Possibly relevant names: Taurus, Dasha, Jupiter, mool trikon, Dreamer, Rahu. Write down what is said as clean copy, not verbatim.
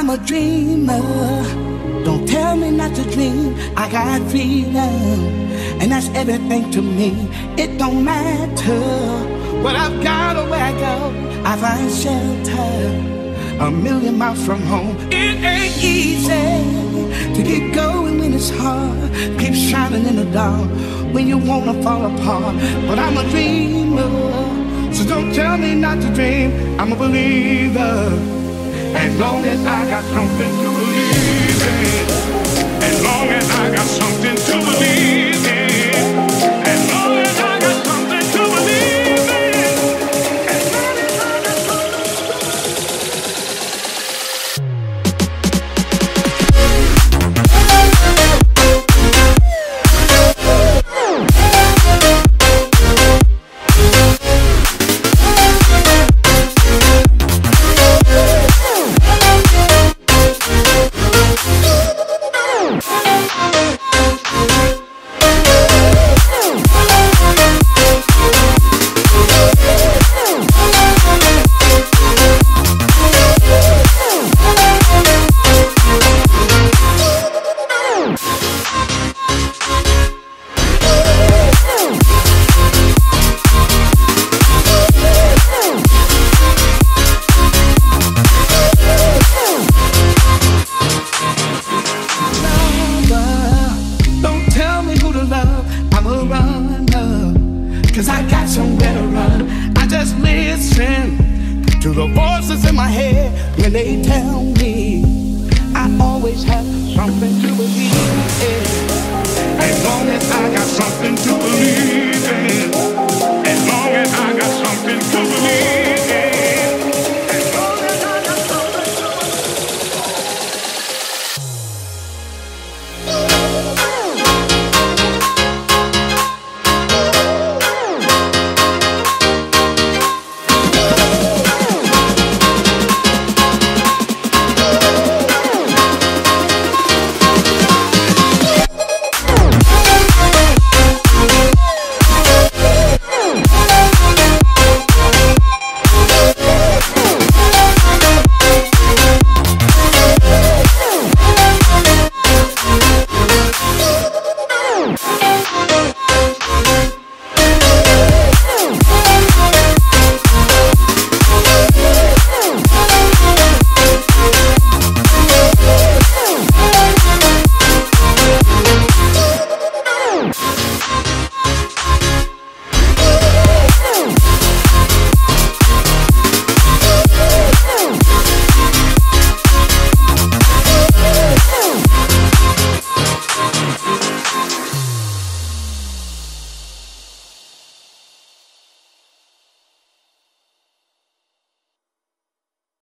I'm a dreamer. Don't tell me not to dream. I got freedom, and that's everything to me. It don't matter what I've got or where I go. I find shelter a million miles from home. It ain't easy to get going when it's hard. Keep shining in the dark when you wanna fall apart. But I'm a dreamer, so don't tell me not to dream. I'm a believer, as long as I got something to believe.